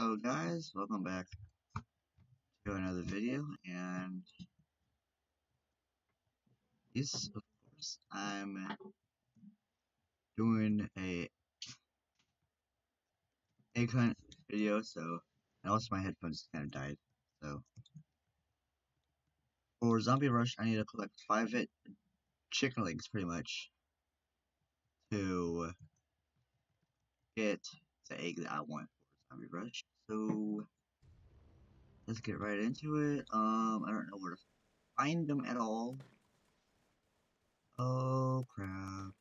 So guys, welcome back to another video, and yes, of course, I'm doing a egg hunt video, so, and also my headphones kind of died, so. For Zombie Rush, I need to collect 5 chicken legs, pretty much, to get the egg that I want. Zombie Rush. So let's get right into it. I don't know where to find them at all. Oh crap!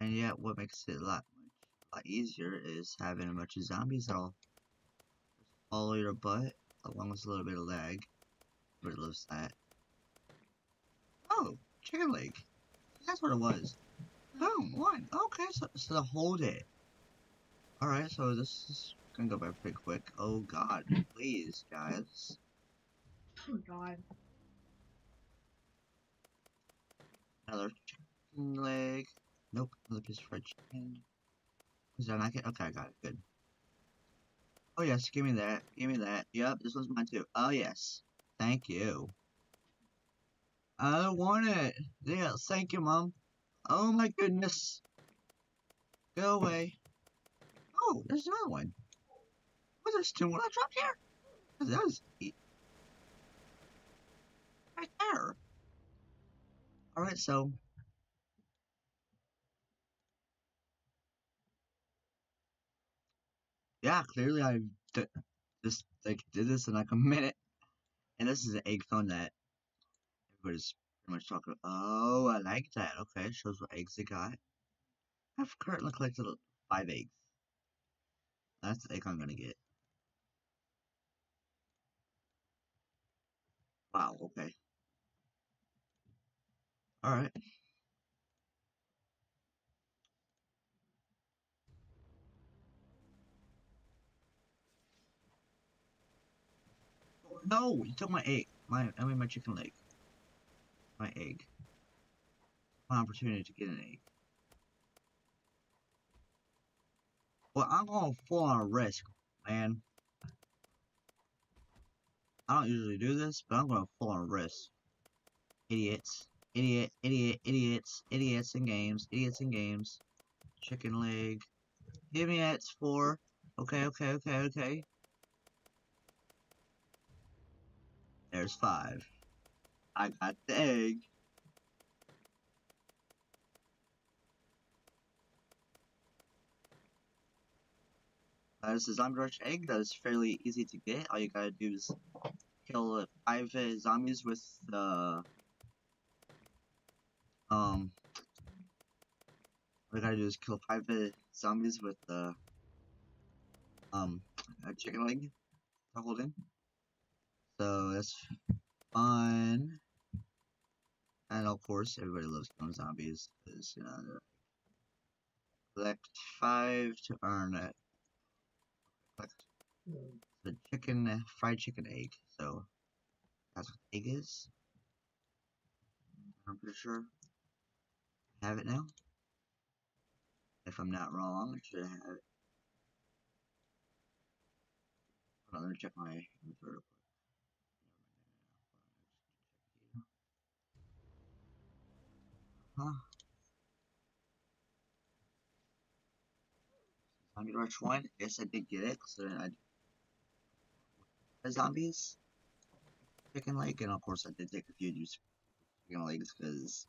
And yet, what makes it a lot easier is having a bunch of zombies at all. Just follow your butt along with a little bit of lag, but it loves that. Oh, chicken leg. That's what it was. Boom, one. Okay, so the whole day. Alright, so this is gonna go by pretty quick. Oh god, please, guys. Oh god. Another chicken leg. Nope, another piece of fried chicken. Did I not get? Okay, I got it. Good. Oh yes, give me that. Give me that. Yep, this one's mine too. Oh yes. Thank you. I don't want it. Yeah, thank you, Mom. Oh my goodness. Go away. Oh, there's another one. Was there still one I dropped here? That was neat. Right there. Alright, so. Yeah, clearly I just like did this in like a minute. And this is an egg phone that everybody's pretty much talking about. Oh, I like that. Okay, shows what eggs they got. I've currently collected 5 eggs. That's the egg I'm gonna get. Wow, okay. Alright. No, you took my egg. I mean my chicken leg. My egg. My opportunity to get an egg. Well, I'm going full on risk, man. I don't usually do this, but I'm going full on risk. Idiots. Idiots. Idiots in games. Idiots in games. Chicken leg. Give me that. It's 4. Okay. There's 5. I got the egg. That is a Zombie Rush egg that is fairly easy to get. All you gotta do is kill 5 zombies with the a chicken leg to hold in. So that's fun. And of course, everybody loves killing zombies because you know they're collect 5 to earn it. The chicken, fried chicken egg. So that's what the egg is. I'm pretty sure I have it now. If I'm not wrong, I should have it. Hold on, let me check my inventory real quick. Huh? Zombie Rush 1? Yes, I did get it. So then I zombies, chicken leg, and of course I did take a few chicken legs because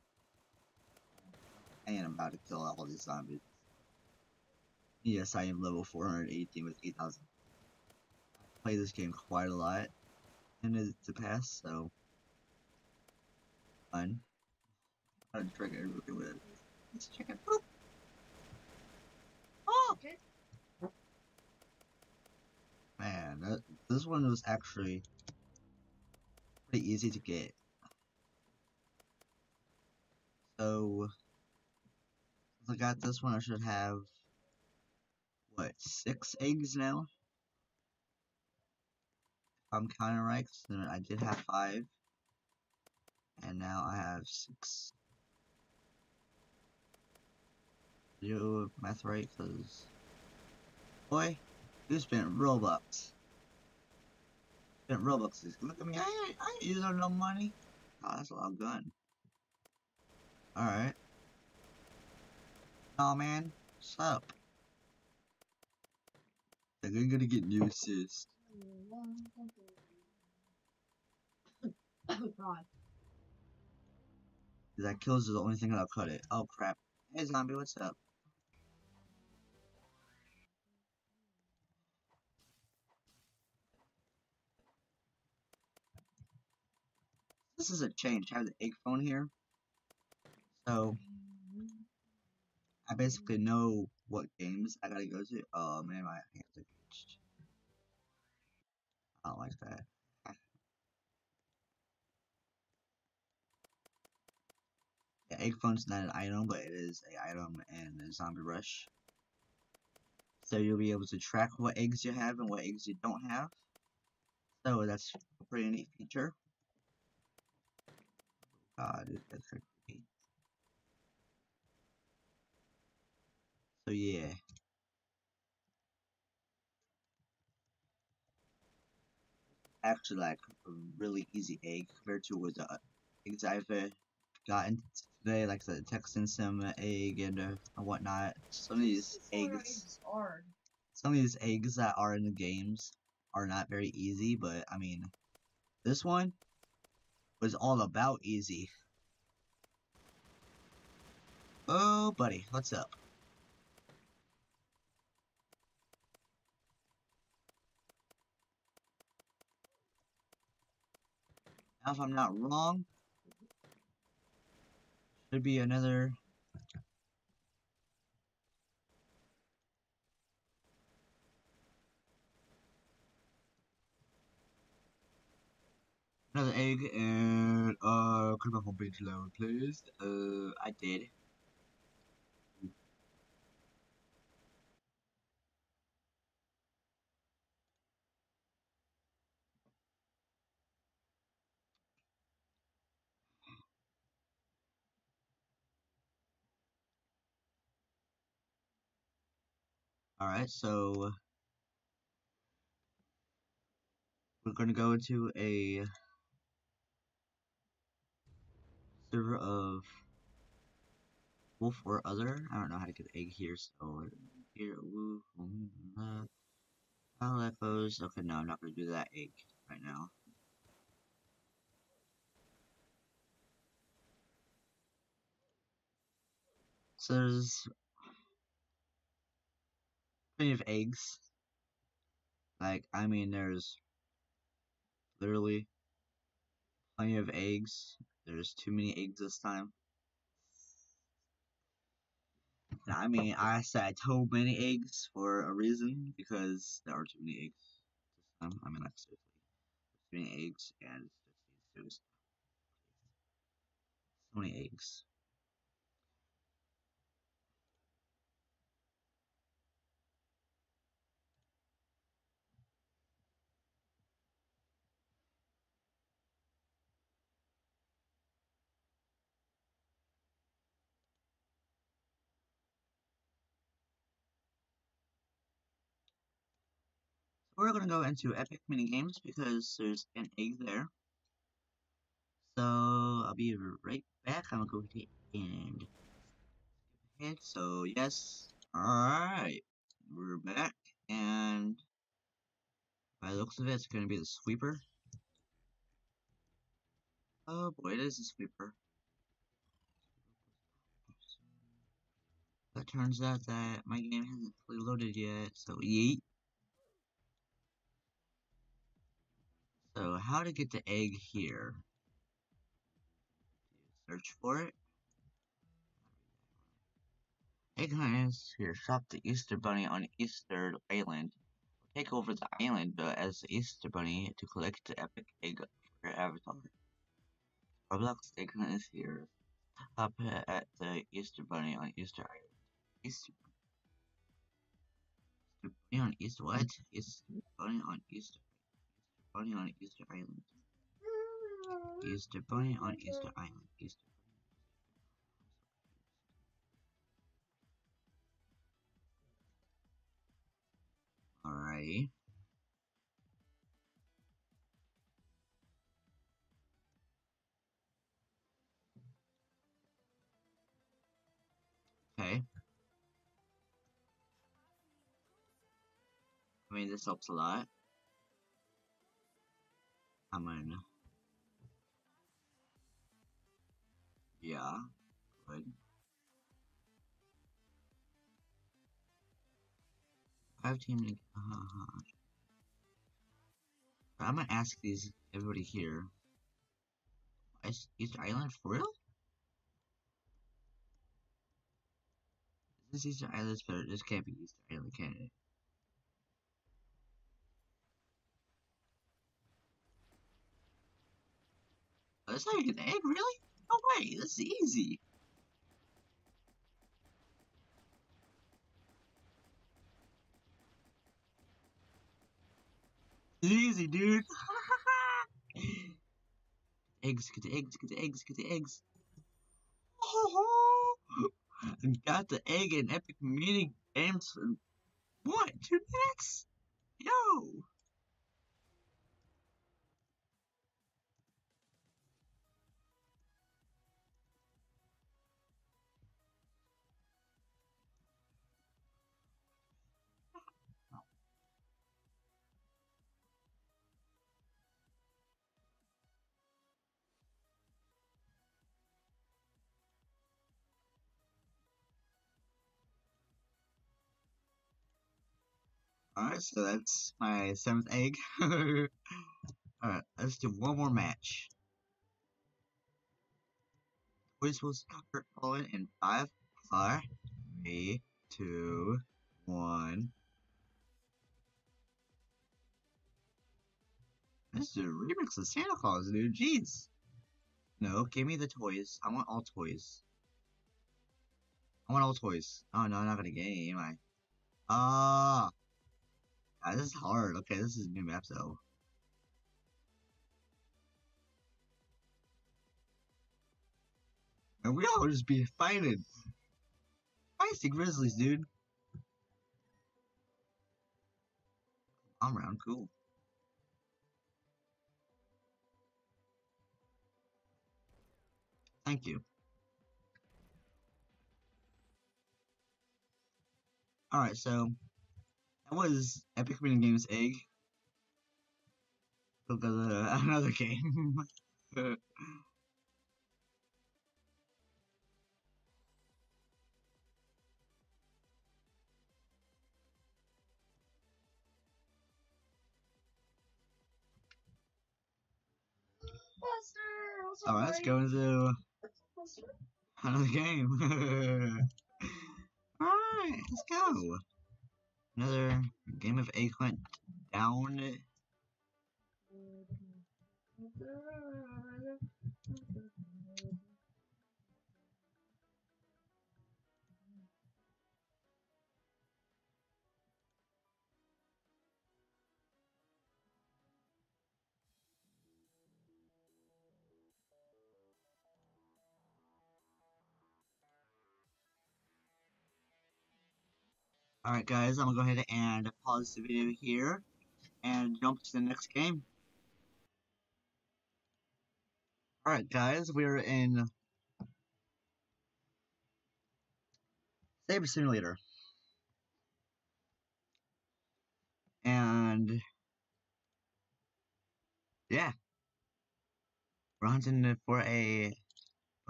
I am about to kill all these zombies. Yes, I am level 418 with 8,000. I play this game quite a lot in the past, so fun. I'm gonna trigger everybody with it. Let's check it. Boop. Oh. Okay. Man, this one was actually pretty easy to get. So, if I got this one, I should have, what, 6 eggs now? If I'm counting right, because then I did have 5. And now I have 6. Do math right, because... Boy, You spent Robux. Spent Robux. Look at me. I ain't using no money. Oh, that's a lot of gun. Alright. Oh man. What's up? And they're gonna get new assist. Oh god. That kills is the only thing that'll cut it. Oh crap. Hey zombie, what's up? This is a change. I have the egg phone here. So I basically know what games I gotta go to. Oh man, my hands are glitched. I don't like that. Yeah, egg phone's not an item, but it is an item in Zombie Rush. So you'll be able to track what eggs you have and what eggs you don't have. So that's a pretty neat feature. God, that's creepy. So yeah. Actually, like, a really easy egg compared to with the eggs I've gotten today, like the Texan sim egg and whatnot. Some of these eggs are. Some of these eggs that are in the games are not very easy, but I mean, this one was all about easy. Oh, buddy, what's up? Now, if I'm not wrong, should be another. Another egg and could my phone be loud, please? I did. Alright, so we're gonna go into a server of wolf or other. I don't know how to get the egg here, so here wolf. Alphos. Okay, no, I'm not gonna do that egg right now. So there's plenty of eggs. Like, I mean, there's literally plenty of eggs. There's too many eggs this time. And I mean, I said I told many eggs for a reason, because there are too many eggs this time. I mean, like, seriously. There's too many eggs, and it's just seriously. So many eggs. We're gonna go into Epic Minigames because there's an egg there. So I'll be right back. I'm gonna go ahead and skip ahead. So yes, alright. We're back, and by the looks of it, it's gonna be the sweeper. Oh boy, it is a sweeper. But it turns out that my game hasn't fully loaded yet, so yeet. So, how to get the egg here? Search for it. Egg hunters here shop the Easter Bunny on Easter Island. Take over the island as the Easter Bunny to collect the epic egg for your avatar. Roblox egg hunters here up at the Easter Bunny on Easter Island. Easter Bunny on Easter what? Easter Bunny on Easter. Bunny on Easter Island. Easter Bunny on Easter Island. Easter Bunny. actually. Okay. I mean, this helps a lot. I mean, yeah, good. I've teamed. I'm gonna ask these everybody here. Is Easter Island for real? Is this Easter Island better? This can't be Easter Island, can it? That's not even an egg, really? No way, this is easy. It's easy, dude. Eggs, get the eggs, get the eggs, get the eggs. Oh, got the egg in Epic Minigames for what, 2 minutes? Yo! Alright, so that's my 7th egg. Alright, let's do one more match. We're supposed to start calling in 5, 4, 3, 2, 1. This is a remix of Santa Claus, dude. Jeez. No, give me the toys. I want all toys. I want all toys. Oh no, I'm not gonna get any, am I? Ah! This is hard. Okay, this is a new map, though. And we all just be fighting. Feisty Grizzlies, dude. I'm round cool. Thank you. Alright, so... that was Epic Minigames egg. Another game. Alright, let's go into another game. Alright, let's go. Another game of egg hunt down. Alright guys, I'm gonna go ahead and pause the video here and jump to the next game. Alright guys, we're in Saber Simulator. And yeah. We're hunting for a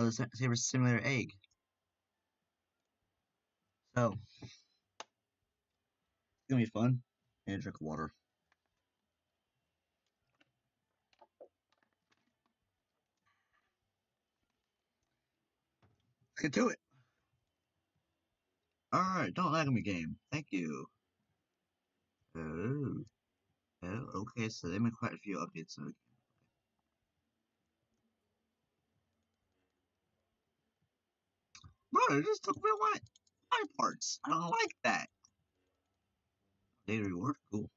Saber Simulator egg. So it's gonna be fun, and drink water. Let's get to it! Alright, don't lag me, game. Thank you. Oh, okay, so they made quite a few updates in the game. Bro, it just took me what? 5 parts! I don't like that! Daily reward? Cool.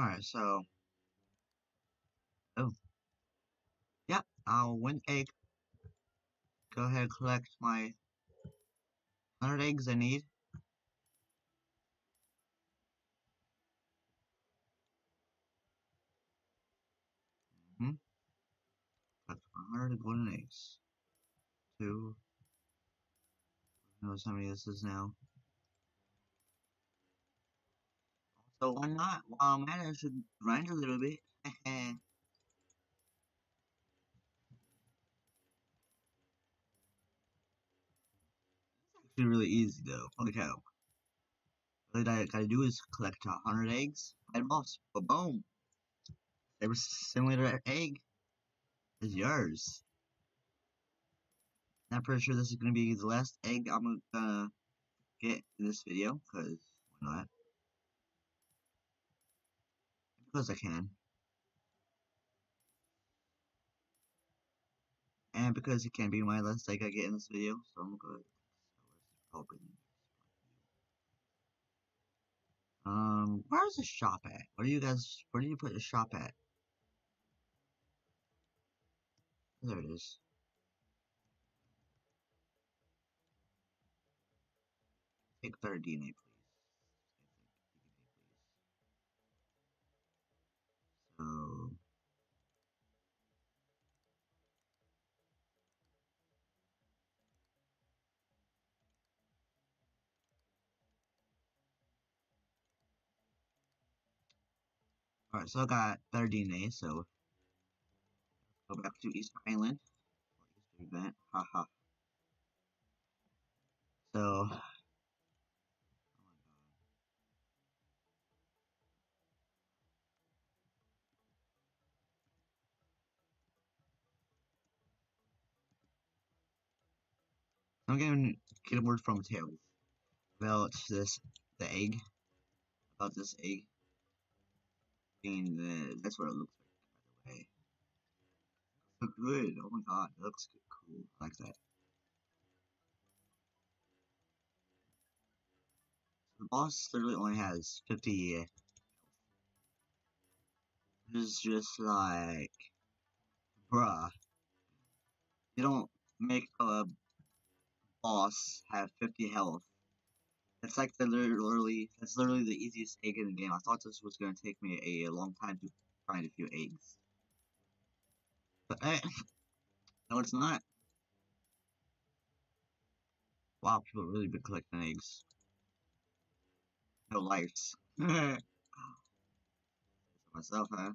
Alright, so... oh. Yep, I'll win egg. Go ahead and collect my 100 eggs I need. Where are the golden eggs? Two. Who knows how many this is now. So why not? While I'm at it, I should grind a little bit. It's actually really easy though. Holy cow. All I gotta do is collect 100 eggs, 5 balls, ba-boom! Saber Simulator egg is yours. I'm pretty sure this is gonna be the last egg I'm gonna get in this video, because why not? Because I can. And because it can be my last egg I get in this video, so I'm good. So let's open. Where's the shop at? What do you guys, where do you put the shop at? There it is. Take 30 DNA, please. So. Alright, so I got 30 DNA, so let's go back to Easter Island. Or Easter event, haha. So, oh my god. I'm gonna get a word from Tails about this egg. And that's what it looks like, by the way. So good, oh my god, it looks good, cool, I like that. So the boss literally only has 50 health. It's just like, bruh. You don't make a boss have 50 health. It's like that's literally the easiest egg in the game. I thought this was gonna take me a long time to find a few eggs. But hey, no it's not. Wow, people really been collecting eggs. No lights. Myself, huh?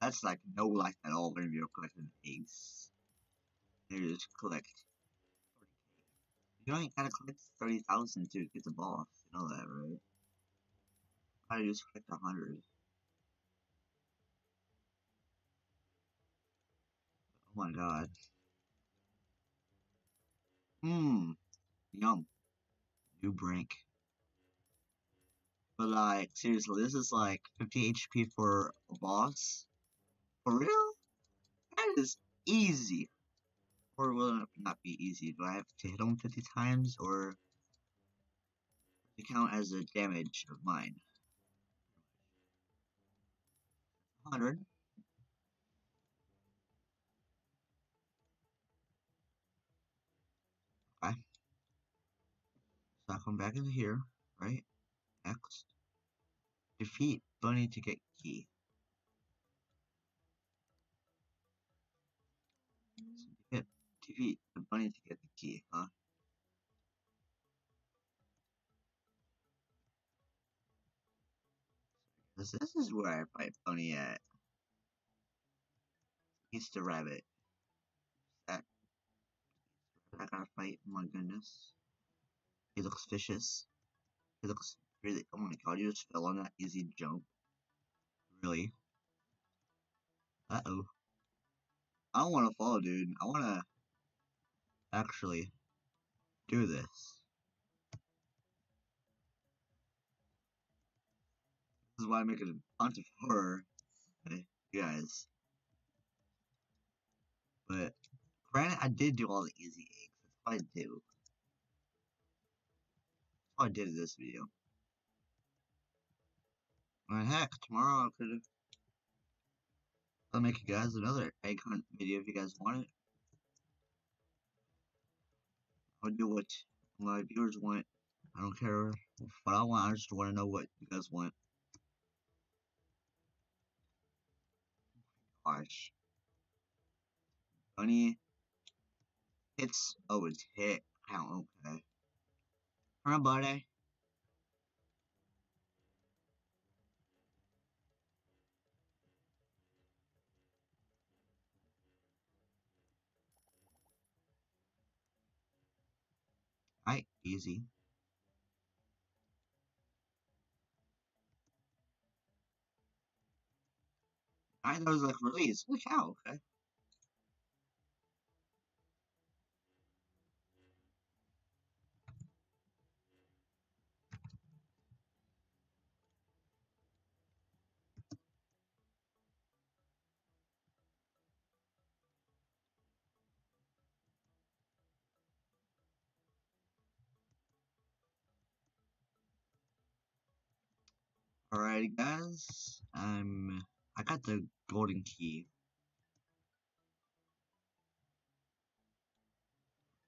That's like no life at all when you're collecting eggs. You just collect. You only gotta collect 30,000 to get the boss. You know that, right? I just collect 100. Oh my god. Mmm. Yum. New brink. But like, seriously, this is like 50 HP for a boss? For real? That is easy. Or will it not be easy? Do I have to hit him 50 times, or to count as a damage of mine? 100. Okay. So I come back in here, right? Next. Defeat Bunny to get key. So defeat the bunny to get the key, huh? This is where I fight bunny at. Easter rabbit. That I gotta fight. My goodness, he looks vicious. He looks really. Oh my god, you just fell on that easy jump. Really? Uh oh. I don't want to fall, dude. I want to. Actually do this. This is why I'm making a bunch of horror, you guys. But granted, I did do all the easy eggs. That's what I do. That's what I did in this video. Alright, heck, tomorrow I could. I'll make you guys another egg hunt video if you guys want it. I'll do what my viewers want. I don't care what I want. I just want to know what you guys want. Oh my gosh. funny. Hits. Oh, it's hit count. Okay. Huh, buddy? Alright, easy. I thought it was like release. Look how, okay. Alrighty guys, I got the golden key.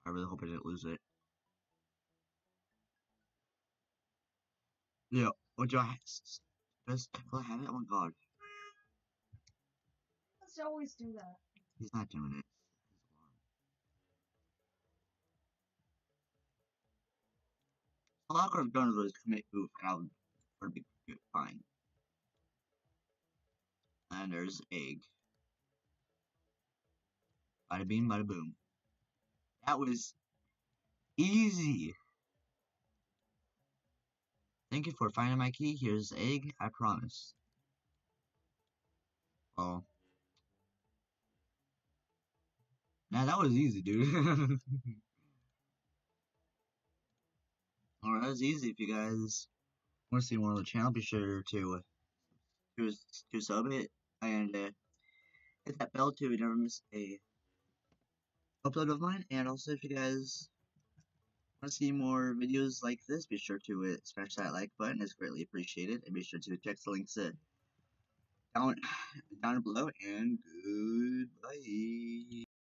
I really hope I didn't lose it. No, what do I have? Does Tekla have it? Oh my god. Let's always do that. He's not doing it. A lot of guns was commit move and I'll be good, fine. And there's egg. Bada beam, bada boom. That was easy. Thank you for finding my key. Here's egg, I promise. Oh. Now that was easy, dude. Alright, that was easy. If you guys want to see more of the channel, be sure to sub it and hit that bell to never miss a upload of mine. And also, if you guys want to see more videos like this, be sure to smash that like button. It's greatly appreciated, and be sure to check the links down below. And goodbye.